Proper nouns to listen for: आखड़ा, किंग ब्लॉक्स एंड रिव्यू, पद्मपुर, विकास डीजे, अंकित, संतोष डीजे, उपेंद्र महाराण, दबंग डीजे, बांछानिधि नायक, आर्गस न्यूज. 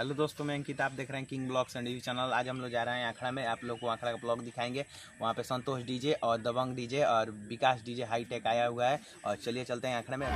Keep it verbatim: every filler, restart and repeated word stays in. Hello दोस्तों, मैं अंकित, आप देख रहे हैं किंग ब्लॉक्स एंड रिव्यू channel. आज हम लोग जा रहे हैं आखड़ा में, आप लोग को आखड़ा का ब्लॉग दिखाएंगे। वहाँ पे संतोष डीजे और दबंग डीजे और विकास डीजे हाईटेक आया हुआ है। और चलिए चलते हैं आखड़ा में।